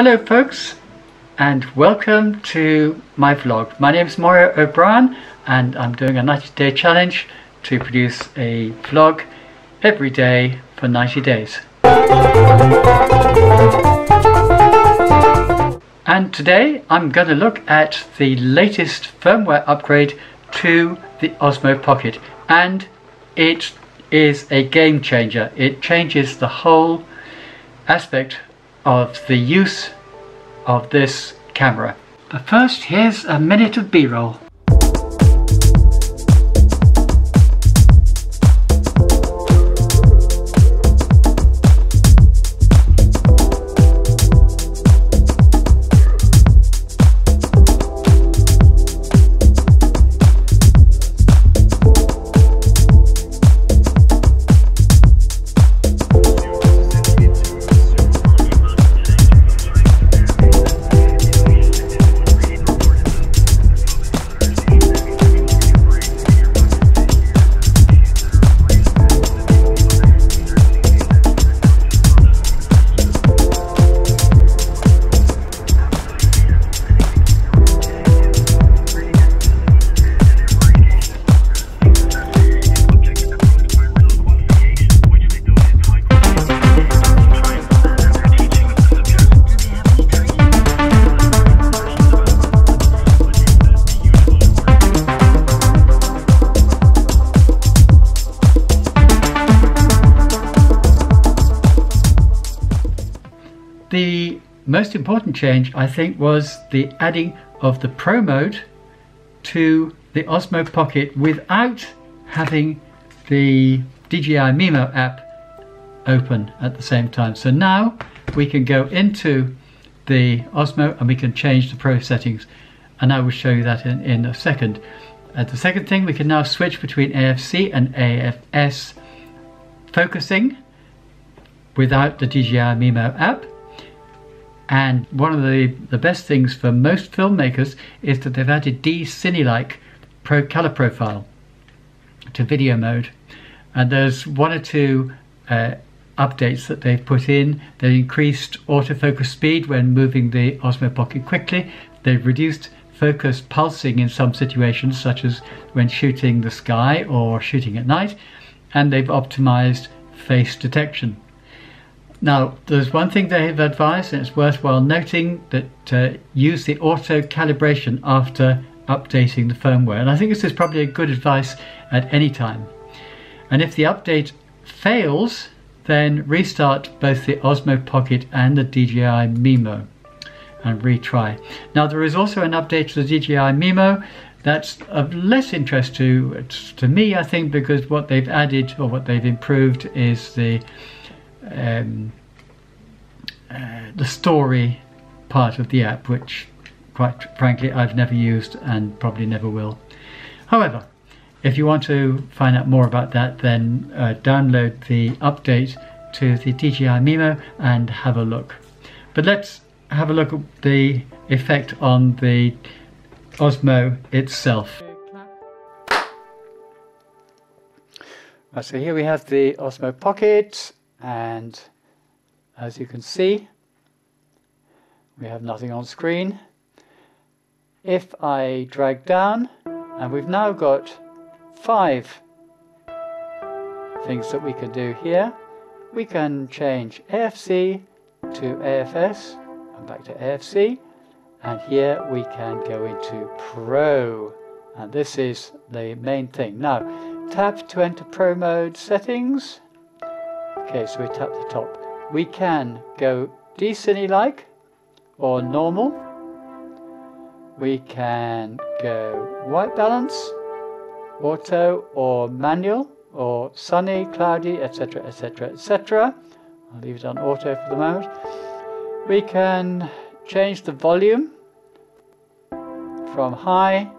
Hello folks, and welcome to my vlog. My name is Mario O'Brien and I'm doing a 90-day challenge to produce a vlog every day for 90 days. And today I'm going to look at the latest firmware upgrade to the Osmo Pocket, and it is a game changer. It changes the whole aspect of the use of this camera. But first, here's a minute of B-roll. The most important change, I think, was the adding of the Pro mode to the Osmo Pocket without having the DJI Mimo app open at the same time. So now we can go into the Osmo and we can change the Pro settings, and I will show you that in a second. And the second thing, we can now switch between AFC and AFS focusing without the DJI Mimo app. And one of the best things for most filmmakers is that they've added D-Cine-like color profile to video mode. And there's one or two updates that they've put in. They've increased autofocus speed when moving the Osmo Pocket quickly. They've reduced focus pulsing in some situations, such as when shooting the sky or shooting at night. And they've optimized face detection. Now, there's one thing they have advised, and it's worthwhile noting, that use the auto calibration after updating the firmware. And I think this is probably a good advice at any time. And if the update fails, then restart both the Osmo Pocket and the DJI Mimo and retry. Now, there is also an update to the DJI Mimo that's of less interest to me, I think, because what they've added or what they've improved is the story part of the app, which quite frankly I've never used and probably never will. However, if you want to find out more about that, then download the update to the DJI Mimo and have a look. But let's have a look at the effect on the Osmo itself. Right, so here we have the Osmo Pocket, and as you can see, we have nothing on screen. If I drag down, and we've now got 5 things that we can do here. We can change AFC to AFS, and back to AFC, and here we can go into Pro, and this is the main thing. Now, tap to enter Pro mode settings. Okay, so we tap the top. We can go D-Cine-like or normal. We can go white balance, auto or manual, or sunny, cloudy, etc, etc, etc. I'll leave it on auto for the moment. We can change the volume from high,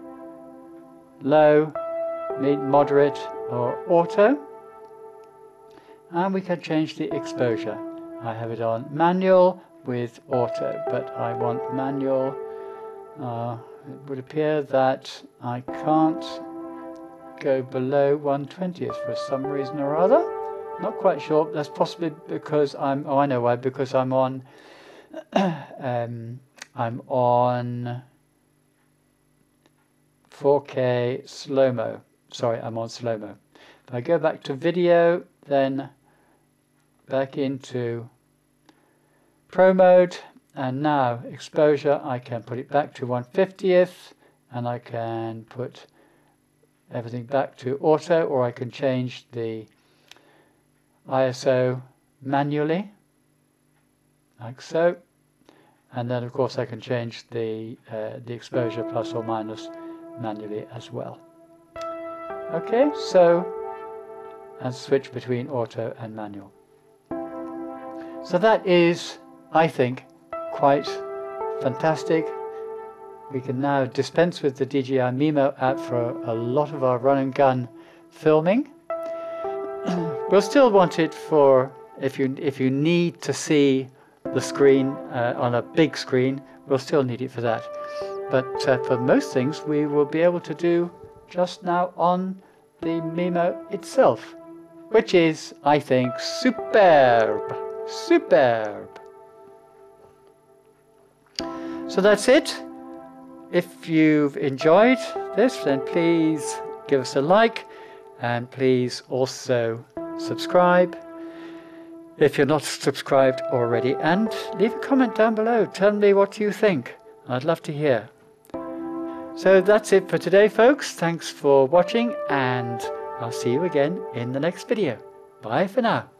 low, moderate or auto. And we can change the exposure. I have it on manual with auto, but I want manual. It would appear that I can't go below 1/20th for some reason or other. Not quite sure. That's possibly because I'm on I'm on 4K slow-mo. Sorry, I'm on slow-mo. If I go back to video, then back into Pro mode, and now exposure, I can put it back to 1/50th, and I can put everything back to auto, or I can change the ISO manually, like so. And then of course I can change the exposure plus or minus manually as well. Okay, so, and switch between auto and manual. So that is, I think, quite fantastic. We can now dispense with the DJI Mimo app for a lot of our run and gun filming. We'll still want it for if you need to see the screen on a big screen. We'll still need it for that. But for most things, we will be able to do just now on the Mimo itself, which is, I think, superb, superb. So that's it. If you've enjoyed this, then please give us a like, and please also subscribe if you're not subscribed already, and leave a comment down below. Tell me what you think. I'd love to hear. So that's it for today, folks. Thanks for watching, and I'll see you again in the next video. Bye for now.